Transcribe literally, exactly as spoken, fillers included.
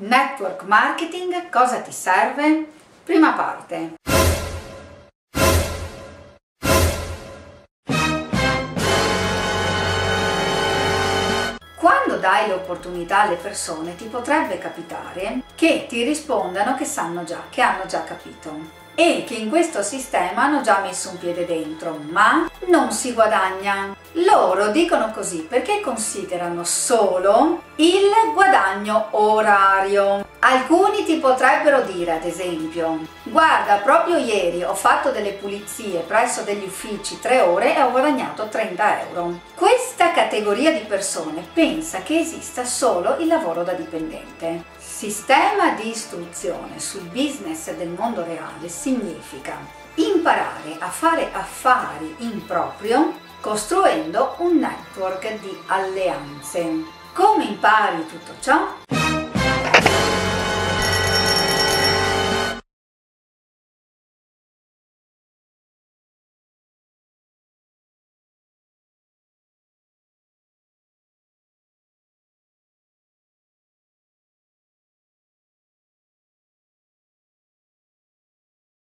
Network marketing, cosa ti serve? Prima parte. Quando dai le opportunità alle persone ti potrebbe capitare che ti rispondano che sanno già, che hanno già capito e che in questo sistema hanno già messo un piede dentro, ma non si guadagna. Loro dicono così perché considerano solo il guadagno orario. Alcuni ti potrebbero dire, ad esempio, guarda, proprio ieri ho fatto delle pulizie presso degli uffici tre ore e ho guadagnato trenta euro. Questa categoria di persone pensa che esista solo il lavoro da dipendente. Sistema di istruzione sul business del mondo reale significa imparare a fare affari in proprio costruendo un network di alleanze. Come impari tutto ciò?